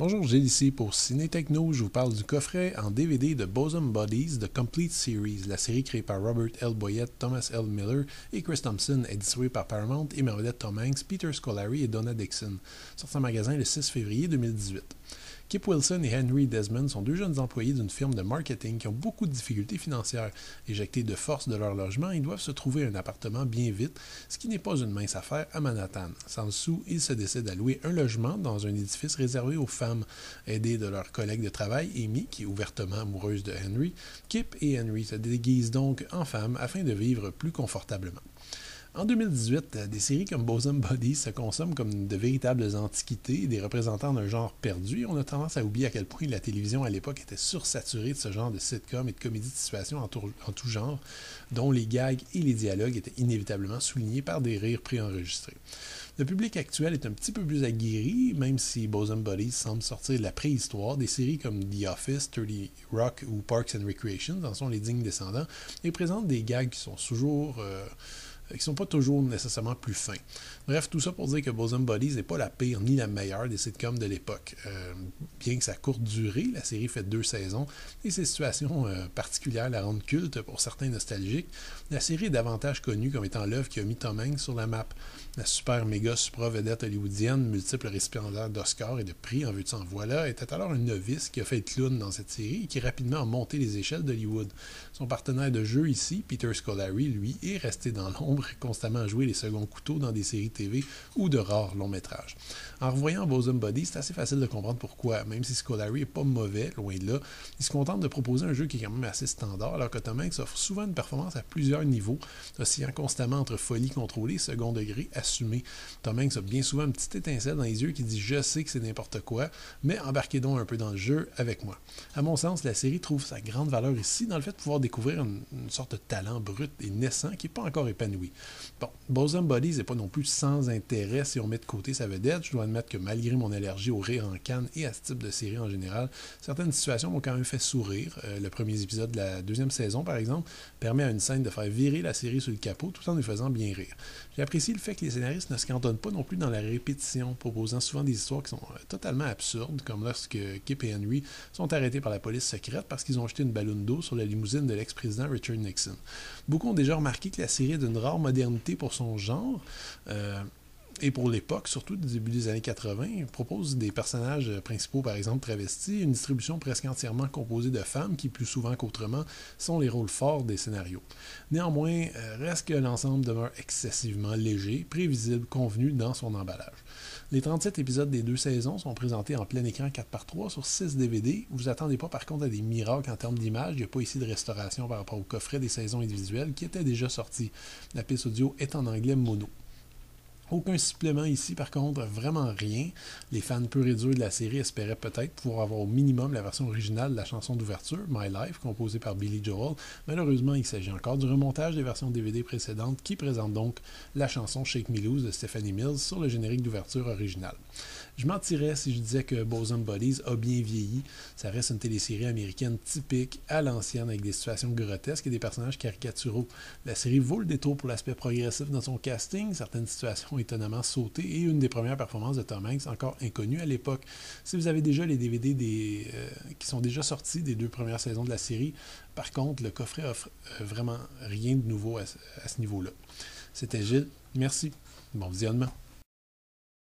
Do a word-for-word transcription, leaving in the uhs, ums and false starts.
Bonjour, Gilles ici pour Cinétechno. Je vous parle du coffret en D V D de Bosom Buddies, The Complete Series, la série créée par Robert L. Boyett, Thomas L. Miller et Chris Thompson est distribuée par Paramount et met en vedette Tom Hanks, Peter Scolari et Donna Dixon. Sorti en magasin le six février deux mille dix-huit. Kip Wilson et Henry Desmond sont deux jeunes employés d'une firme de marketing qui ont beaucoup de difficultés financières. Éjectés de force de leur logement, ils doivent se trouver un appartement bien vite, ce qui n'est pas une mince affaire à Manhattan. Sans sous, ils se décident à louer un logement dans un édifice réservé aux femmes. Aidés de leurs collègues de travail, Amy, qui est ouvertement amoureuse de Henry, Kip et Henry se déguisent donc en femmes afin de vivre plus confortablement. En deux mille dix-huit, des séries comme Bosom Buddies se consomment comme de véritables antiquités, des représentants d'un genre perdu, et on a tendance à oublier à quel point la télévision à l'époque était sursaturée de ce genre de sitcom et de comédie de situation en tout, en tout genre, dont les gags et les dialogues étaient inévitablement soulignés par des rires préenregistrés. Le public actuel est un petit peu plus aguerri, même si Bosom Buddies semble sortir de la préhistoire. Des séries comme The Office, trente Rock ou Parks and Recreations en sont les dignes descendants et présentent des gags qui sont toujours... Euh, qui ne sont pas toujours nécessairement plus fins. Bref, tout ça pour dire que Bosom Buddies n'est pas la pire ni la meilleure des sitcoms de l'époque. Euh, bien que sa courte durée, la série fait deux saisons, et ses situations euh, particulières la rendent culte pour certains nostalgiques, la série est davantage connue comme étant l'œuvre qui a mis Tom Hanks sur la map. La super méga supra vedette hollywoodienne, multiple récipiendaire d'Oscars et de prix en veux-tu en voilà, était alors un novice qui a fait le clown dans cette série et qui rapidement a monté les échelles d'Hollywood. Son partenaire de jeu ici, Peter Scolari, lui, est resté dans l'ombre, constamment à jouer les seconds couteaux dans des séries T V ou de rares longs métrages. En revoyant Bosom Buddies, c'est assez facile de comprendre pourquoi. Même si Scolari n'est pas mauvais, loin de là, il se contente de proposer un jeu qui est quand même assez standard, alors que Tom Hanks offre souvent une performance à plusieurs niveaux, oscillant constamment entre folie contrôlée et second degré assumé. Tom Hanks a bien souvent une petite étincelle dans les yeux qui dit « je sais que c'est n'importe quoi, mais embarquez donc un peu dans le jeu avec moi ». À mon sens, la série trouve sa grande valeur ici dans le fait de pouvoir découvrir une, une sorte de talent brut et naissant qui n'est pas encore épanoui. Bon, Bosom Buddies n'est pas non plus sans intérêt si on met de côté sa vedette. Je dois admettre que malgré mon allergie au rire en canne et à ce type de série en général, certaines situations m'ont quand même fait sourire. Euh, le premier épisode de la deuxième saison, par exemple, permet à une scène de faire virer la série sur le capot tout en nous faisant bien rire. J'ai apprécié le fait que les scénaristes ne se cantonnent pas non plus dans la répétition, proposant souvent des histoires qui sont euh, totalement absurdes, comme lorsque Kip et Henry sont arrêtés par la police secrète parce qu'ils ont jeté une ballonne d'eau sur la limousine de l'ex-président Richard Nixon. Beaucoup ont déjà remarqué que la série est d'une rare modernité pour son genre euh, et pour l'époque, surtout du début des années quatre-vingt. Il propose des personnages principaux, par exemple travestis, une distribution presque entièrement composée de femmes qui, plus souvent qu'autrement, sont les rôles forts des scénarios. Néanmoins, euh, reste que l'ensemble demeure excessivement léger, prévisible, convenu dans son emballage. Les trente-sept épisodes des deux saisons sont présentés en plein écran quatre par trois sur six D V D. Vous attendez pas par contre à des miracles en termes d'image. Il n'y a pas ici de restauration par rapport au coffret des saisons individuelles qui était déjà sorti. La piste audio est en anglais mono. Aucun supplément ici, par contre, vraiment rien. Les fans purs et durs de la série espéraient peut-être pouvoir avoir au minimum la version originale de la chanson d'ouverture, My Life, composée par Billy Joel. Malheureusement, il s'agit encore du remontage des versions D V D précédentes qui présentent donc la chanson Shake Me Loose de Stephanie Mills sur le générique d'ouverture original. Je mentirais si je disais que Bosom Buddies a bien vieilli. Ça reste une télésérie américaine typique, à l'ancienne, avec des situations grotesques et des personnages caricaturaux. La série vaut le détour pour l'aspect progressif dans son casting, certaines situations étonnamment sauté et une des premières performances de Tom Hanks encore inconnue à l'époque. Si vous avez déjà les D V D des, euh, qui sont déjà sortis des deux premières saisons de la série, par contre, le coffret offre euh, vraiment rien de nouveau à, à ce niveau-là. C'était Gilles, merci, bon visionnement.